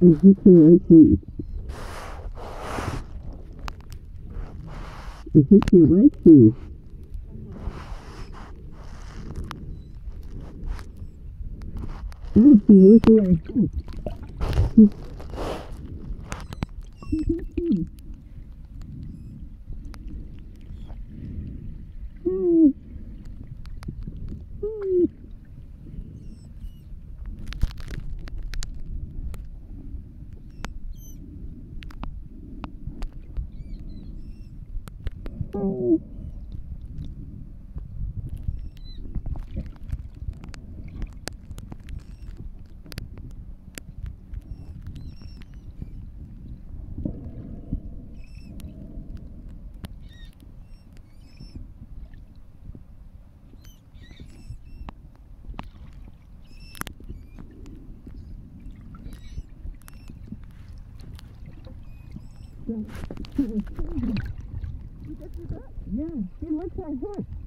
and hit the right thing. And hit the right thing. That's the worst thing I hoped. Yeah, she looks like her.